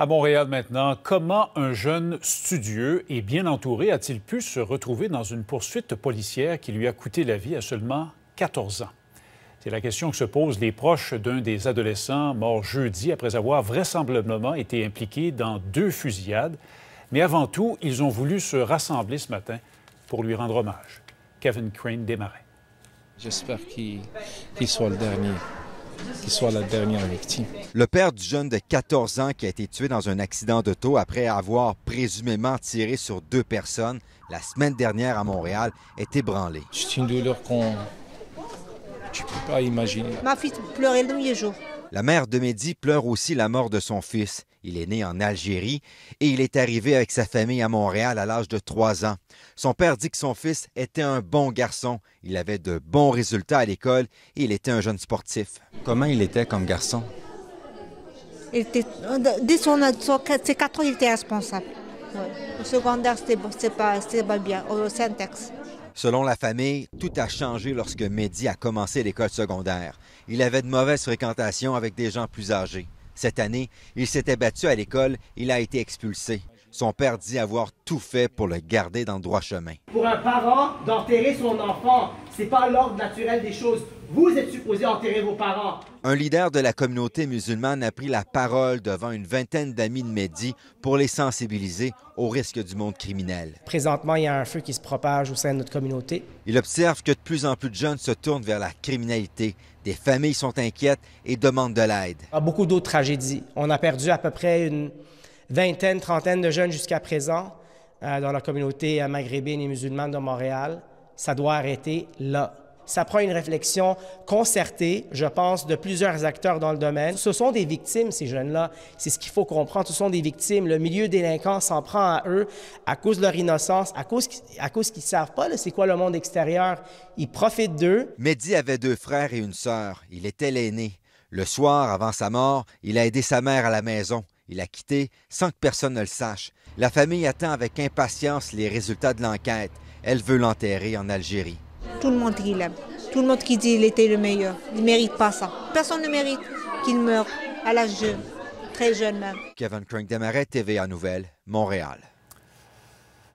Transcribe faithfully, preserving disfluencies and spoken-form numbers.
À Montréal maintenant, comment un jeune studieux et bien entouré a-t-il pu se retrouver dans une poursuite policière qui lui a coûté la vie à seulement quatorze ans? C'est la question que se posent les proches d'un des adolescents mort jeudi après avoir vraisemblablement été impliqué dans deux fusillades. Mais avant tout, ils ont voulu se rassembler ce matin pour lui rendre hommage. Kevin Crane démarrait. J'espère qu'il qu'il soit le dernier. Qui soit la dernière victime. Le père du jeune de quatorze ans qui a été tué dans un accident d'auto après avoir présumément tiré sur deux personnes la semaine dernière à Montréal est ébranlé. C'est une douleur qu'on tu peux pas imaginer. Ma fille pleurait le dernier jour. La mère de Mehdi pleure aussi la mort de son fils. Il est né en Algérie et il est arrivé avec sa famille à Montréal à l'âge de trois ans. Son père dit que son fils était un bon garçon. Il avait de bons résultats à l'école et il était un jeune sportif. Comment il était comme garçon? Il était, dès son, son, ses quatre ans, il était responsable. Ouais. Au secondaire, c'était pas, pas bien, au syntaxe. Selon la famille, tout a changé lorsque Mehdi a commencé l'école secondaire. Il avait de mauvaises fréquentations avec des gens plus âgés. Cette année, il s'était battu à l'école, il a été expulsé. Son père dit avoir tout fait pour le garder dans le droit chemin. Pour un parent, d'enterrer son enfant, c'est pas l'ordre naturel des choses. Vous êtes supposé enterrer vos parents. Un leader de la communauté musulmane a pris la parole devant une vingtaine d'amis de Mehdi pour les sensibiliser au risque du monde criminel. Présentement, il y a un feu qui se propage au sein de notre communauté. Il observe que de plus en plus de jeunes se tournent vers la criminalité. Des familles sont inquiètes et demandent de l'aide. Il y a beaucoup d'autres tragédies. On a perdu à peu près une vingtaine, trentaine de jeunes jusqu'à présent euh, dans la communauté maghrébine et musulmane de Montréal. Ça doit arrêter là. Ça prend une réflexion concertée, je pense, de plusieurs acteurs dans le domaine. Ce sont des victimes, ces jeunes-là. C'est ce qu'il faut comprendre. Ce sont des victimes. Le milieu délinquant s'en prend à eux à cause de leur innocence, à cause, à cause qu'ils ne savent pas c'est quoi le monde extérieur. Ils profitent d'eux. Mehdi avait deux frères et une sœur. Il était l'aîné. Le soir, avant sa mort, il a aidé sa mère à la maison. Il a quitté sans que personne ne le sache. La famille attend avec impatience les résultats de l'enquête. Elle veut l'enterrer en Algérie. Tout le monde qui l'aime, tout le monde qui dit qu'il était le meilleur, il ne mérite pas ça. Personne ne mérite qu'il meure à l'âge jeune, très jeune même. Kevin Crane, T V A Nouvelles, Montréal.